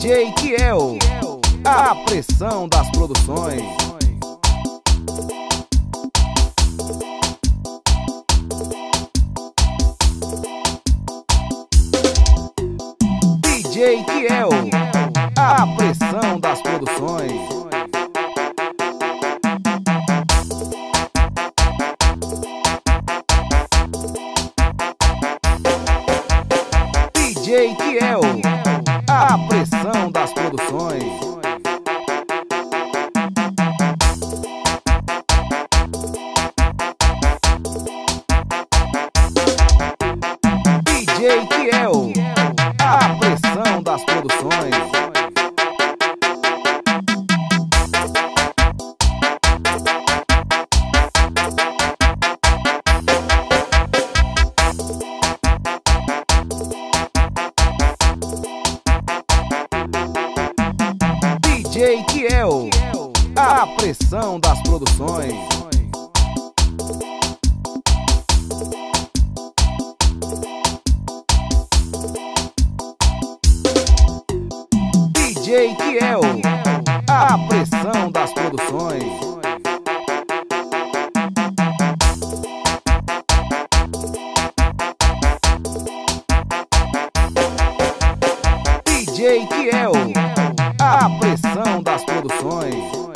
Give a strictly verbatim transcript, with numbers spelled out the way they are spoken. D J Kiiel, A Pressão das Produções. D J Kiiel, A Pressão das Produções. D J Kiiel, A Pressão das Produções. D J Kiiel, A Pressão das Produções. D J Kiiel, A Pressão das Produções. D J Kiiel, A Pressão das Produções. D J Kiiel, A Pressão das Produções.